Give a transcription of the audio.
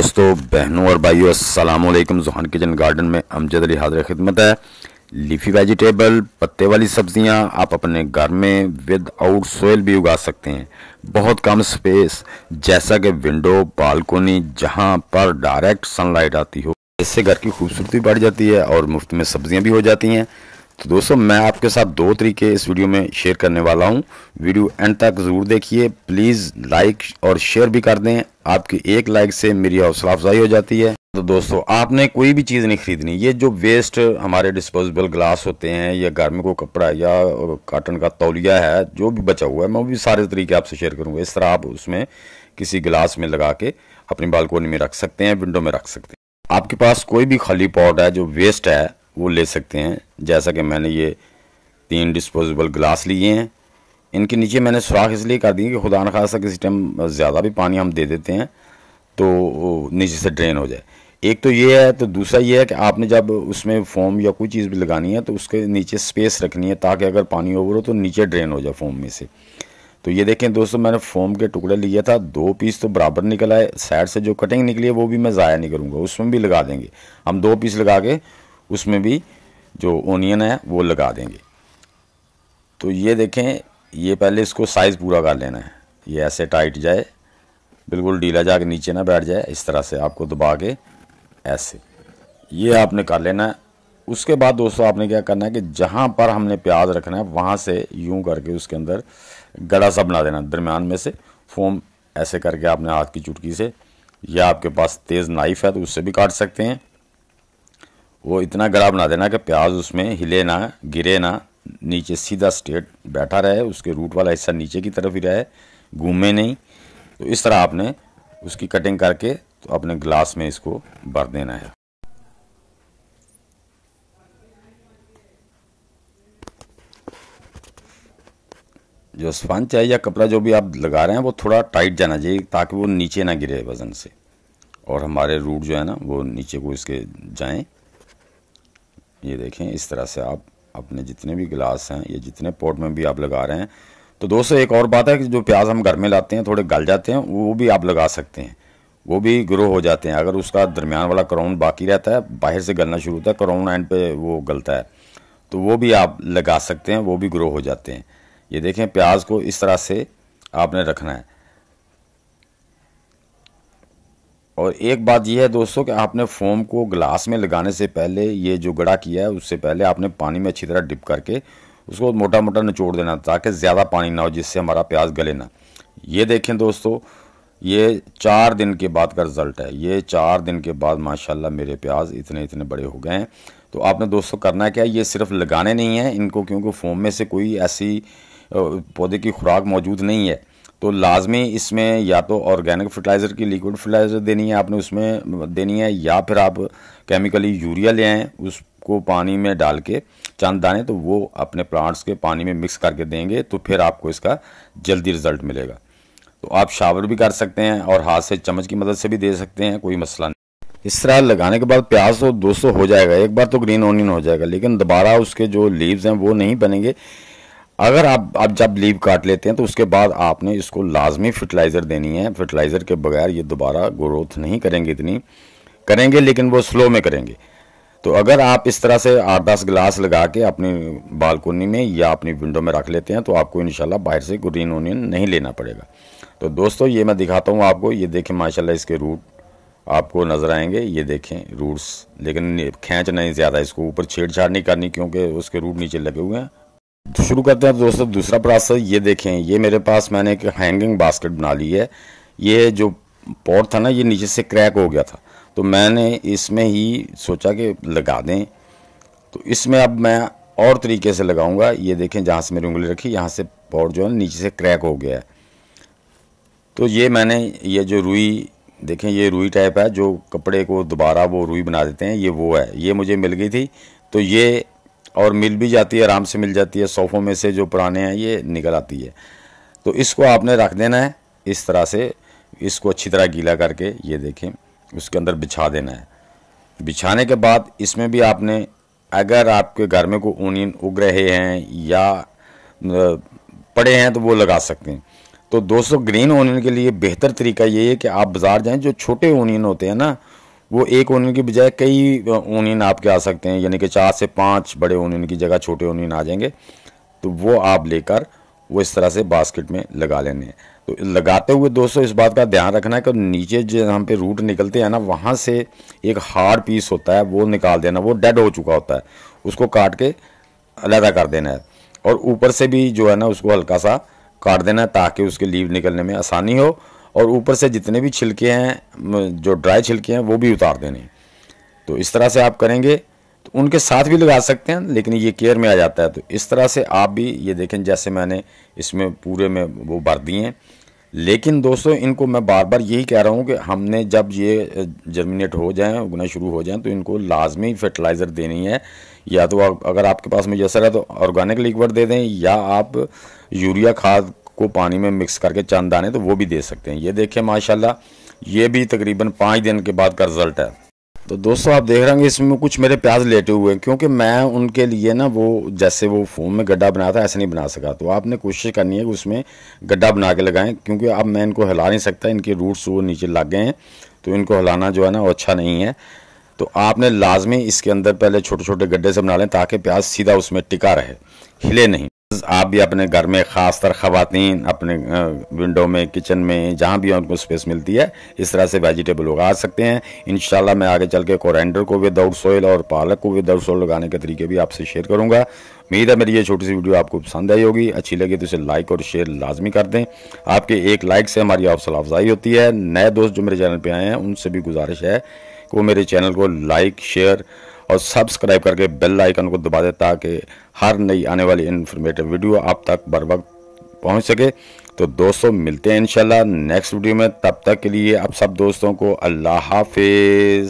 दोस्तों, बहनों और भाइयों, अस्सलाम वालेकुम। ज़ोहान किचन गार्डन में अमजद अली हाज़िर खिदमत है। लीफी वेजिटेबल, पत्ते वाली सब्जियां आप अपने घर में विद आउट सोयल भी उगा सकते हैं। बहुत कम स्पेस जैसा कि विंडो, बालकोनी, जहां पर डायरेक्ट सनलाइट आती हो, इससे घर की खूबसूरती बढ़ जाती है और मुफ्त में सब्जियाँ भी हो जाती हैं। तो दोस्तों, मैं आपके साथ दो तरीके इस वीडियो में शेयर करने वाला हूं। वीडियो एंड तक ज़रूर देखिए, प्लीज़ लाइक और शेयर भी कर दें। आपकी एक लाइक से मेरी हौसला अफजाई हो जाती है। तो दोस्तों, आपने कोई भी चीज़ नहीं खरीदनी। ये जो वेस्ट हमारे डिस्पोजेबल ग्लास होते हैं या घर में कोई कपड़ा या काटन का तौलिया है, जो भी बचा हुआ है, मैं वो भी सारे तरीके आपसे शेयर करूँगा। इस तरह आप उसमें किसी गिलास में लगा के अपनी बालकोनी में रख सकते हैं, विंडो में रख सकते हैं। आपके पास कोई भी खाली पॉट है जो वेस्ट है, वो ले सकते हैं। जैसा कि मैंने ये 3 डिस्पोजेबल ग्लास लिए हैं। इनके नीचे मैंने सुराख इसलिए कर दी कि खुदा न खासा किसी टाइम ज़्यादा भी पानी हम दे देते हैं तो नीचे से ड्रेन हो जाए। एक तो ये है, तो दूसरा ये है कि आपने जब उसमें फोम या कोई चीज़ भी लगानी है तो उसके नीचे स्पेस रखनी है, ताकि अगर पानी ओवर हो तो नीचे ड्रेन हो जाए फोम में से। तो ये देखें दोस्तों, मैंने फोम के टुकड़े लिया था, 2 पीस तो बराबर निकल आए। साइड से जो कटिंग निकली है वो भी मैं ज़ाया नहीं करूँगा, उसमें भी लगा देंगे हम। 2 पीस लगा के उसमें भी जो ओनियन है वो लगा देंगे। तो ये देखें, ये पहले इसको साइज़ पूरा कर लेना है। ये ऐसे टाइट जाए, बिल्कुल ढीला जाके नीचे ना बैठ जाए। इस तरह से आपको दबा के ऐसे ये आपने कर लेना है। उसके बाद दोस्तों, आपने क्या करना है कि जहाँ पर हमने प्याज रखना है वहाँ से यूँ करके उसके अंदर गड़ा सा बना देना। दरम्यान में से फोम ऐसे करके आपने हाथ की चुटकी से, या आपके पास तेज़ नाइफ़ है तो उससे भी काट सकते हैं, वो इतना गड़ा बना देना कि प्याज उसमें हिले ना, गिरे ना, नीचे सीधा स्ट्रेट बैठा रहे, उसके रूट वाला हिस्सा नीचे की तरफ ही रहे, घूमे नहीं। तो इस तरह आपने उसकी कटिंग करके तो अपने ग्लास में इसको भर देना है। जो स्पंज है या कपड़ा जो भी आप लगा रहे हैं वो थोड़ा टाइट जाना चाहिए, ताकि वो नीचे ना गिरे वजन से, और हमारे रूट जो है ना वो नीचे को इसके जाएं। ये देखें, इस तरह से आप अपने जितने भी गिलास हैं या जितने पॉट में भी आप लगा रहे हैं। तो दोस्तों, एक और बात है कि जो प्याज हम घर में लाते हैं थोड़े गल जाते हैं, वो भी आप लगा सकते हैं, वो भी ग्रो हो जाते हैं। अगर उसका दरमियान वाला क्राउन बाकी रहता है, बाहर से गलना शुरू होता है, क्राउन एंड पे वो गलता है, तो वो भी आप लगा सकते हैं, वो भी ग्रो हो जाते हैं। ये देखें, प्याज को इस तरह से आपने रखना है। और एक बात यह है दोस्तों कि आपने फोम को ग्लास में लगाने से पहले, ये जो गड़ा किया है उससे पहले, आपने पानी में अच्छी तरह डिप करके उसको मोटा मोटा निचोड़ देना, ताकि ज़्यादा पानी ना हो, जिससे हमारा प्याज गले ना। ये देखें दोस्तों, ये 4 दिन के बाद का रिज़ल्ट है। ये 4 दिन के बाद माशाल्लाह मेरे प्याज इतने इतने बड़े हो गए हैं। तो आपने दोस्तों करना क्या है, ये सिर्फ लगाने नहीं है इनको, क्योंकि फोम में से कोई ऐसी पौधे की खुराक मौजूद नहीं है। तो लाजमी इसमें या तो ऑर्गेनिक फर्टिलाइज़र की लिक्विड फर्टिलाइज़र देनी है, आपने उसमें देनी है, या फिर आप केमिकली यूरिया ले आएँ, उसको पानी में डाल के चंद दाने, तो वो अपने प्लांट्स के पानी में मिक्स करके देंगे, तो फिर आपको इसका जल्दी रिज़ल्ट मिलेगा। तो आप शावर भी कर सकते हैं और हाथ से चम्मच की मदद से भी दे सकते हैं, कोई मसला नहीं। इस तरह लगाने के बाद प्याज तो दोस्तों हो जाएगा, एक बार तो ग्रीन ओनियन हो जाएगा, लेकिन दोबारा उसके जो लीव्स हैं वो नहीं बनेंगे। अगर आप जब लीव काट लेते हैं तो उसके बाद आपने इसको लाजमी फर्टिलाइज़र देनी है। फर्टिलाइज़र के बगैर ये दोबारा ग्रोथ नहीं करेंगे, इतनी करेंगे लेकिन वो स्लो में करेंगे। तो अगर आप इस तरह से 8-10 गिलास लगा के अपनी बालकोनी में या अपनी विंडो में रख लेते हैं, तो आपको इंशाल्लाह बाहर से ग्रीन ओनियन नहीं लेना पड़ेगा। तो दोस्तों, ये मैं दिखाता हूँ आपको। ये देखें माशाल्लाह, इसके रूट आपको नज़र आएंगे। ये देखें रूट्स, लेकिन खींच नहीं ज़्यादा, इसको ऊपर छेड़छाड़ नहीं करनी, क्योंकि उसके रूट नीचे लगे हुए हैं। शुरू करते हैं दोस्तों दूसरा प्रोसेस। ये देखें, ये मेरे पास मैंने एक हैंगिंग बास्केट बना ली है। ये जो पॉट था ना, ये नीचे से क्रैक हो गया था, तो मैंने इसमें ही सोचा कि लगा दें। तो इसमें अब मैं और तरीके से लगाऊंगा। ये देखें, जहाँ से मेरी उंगली रखी, यहाँ से पॉट जो है नीचे से क्रैक हो गया है। तो ये मैंने ये जो रुई देखें, ये रुई टाइप है, जो कपड़े को दोबारा वो रुई बना देते हैं, ये वो है। ये मुझे मिल गई थी, तो ये और मिल भी जाती है, आराम से मिल जाती है, सोफ़ों में से जो पुराने हैं ये निकल आती है। तो इसको आपने रख देना है इस तरह से, इसको अच्छी तरह गीला करके ये देखें उसके अंदर बिछा देना है। बिछाने के बाद इसमें भी आपने, अगर आपके घर में कोई ओनियन उग रहे हैं या पड़े हैं तो वो लगा सकते हैं। तो दोस्तों ग्रीन ओनियन के लिए बेहतर तरीका ये है कि आप बाज़ार जाएं, जो छोटे ओनियन होते हैं ना, वो एक ओनियन की बजाय कई ओनियन आपके आ सकते हैं, यानी कि 4 से 5 बड़े ओनियन की जगह छोटे ओनियन आ जाएंगे। तो वो आप लेकर वो इस तरह से बास्केट में लगा लेने हैं। तो लगाते हुए दोस्तों इस बात का ध्यान रखना है कि नीचे जहाँ पे रूट निकलते हैं ना, वहाँ से एक हार्ड पीस होता है, वो निकाल देना, वो डेड हो चुका होता है, उसको काट के अलहदा कर देना है। और ऊपर से भी जो है ना उसको हल्का सा काट देना है ताकि उसके लीव निकलने में आसानी हो। और ऊपर से जितने भी छिलके हैं, जो ड्राई छिलके हैं, वो भी उतार देने हैं। तो इस तरह से आप करेंगे तो उनके साथ भी लगा सकते हैं, लेकिन ये केयर में आ जाता है। तो इस तरह से आप भी ये देखें, जैसे मैंने इसमें पूरे में वो भर दिए हैं। लेकिन दोस्तों इनको मैं बार बार यही कह रहा हूँ कि हमने जब ये जर्मिनेट हो जाएं, उगना शुरू हो जाएं, तो इनको लाजमी फर्टिलाइज़र देनी है। या तो अगर आपके पास मयसर है तो ऑर्गेनिक लिक्विड दे दें, या आप यूरिया खाद को पानी में मिक्स करके चंद दाने तो वो भी दे सकते हैं। ये देखें माशाल्लाह, ये भी तकरीबन 5 दिन के बाद का रिज़ल्ट है। तो दोस्तों आप देख रहे होंगे इसमें कुछ मेरे प्याज लेटे हुए हैं, क्योंकि मैं उनके लिए ना वो जैसे वो फोम में गड्ढा बनाया था ऐसे नहीं बना सका। तो आपने कोशिश करनी है कि उसमें गड्ढा बना के लगाएं, क्योंकि अब मैं इनको हिला नहीं सकता, इनके रूट्स वो नीचे लग गए हैं, तो इनको हिलाना जो है ना वो अच्छा नहीं है। तो आपने लाजमी इसके अंदर पहले छोटे छोटे गड्ढे से बना लें ताकि प्याज सीधा उसमें टिका रहे, हिले नहीं। आप भी अपने घर में ख़ासतर ख़वातीन अपने विंडो में, किचन में, जहाँ भी उनको स्पेस मिलती है, इस तरह से वेजिटेबल उगा सकते हैं। इंशाल्लाह मैं आगे चल के कोरिएंडर को विदाउट सोयल और पालक को विदाउट सोयल लगाने के तरीके भी आपसे शेयर करूँगा। उम्मीद है मेरी ये छोटी सी वीडियो आपको पसंद आई होगी। अच्छी लगी तो इसे लाइक और शेयर लाजमी कर दें। आपके एक लाइक से हमारी हौसला अफजाई होती है। नए दोस्त जो मेरे चैनल पर आए हैं उनसे भी गुजारिश है कि वो मेरे चैनल को लाइक, शेयर और सब्सक्राइब करके बेल आइकन को दबा दें ताकि हर नई आने वाली इन्फॉर्मेटिव वीडियो आप तक बर वक्त पहुँच सके। तो दोस्तों मिलते हैं इंशाल्लाह नेक्स्ट वीडियो में, तब तक के लिए आप सब दोस्तों को अल्लाह हाफिज़।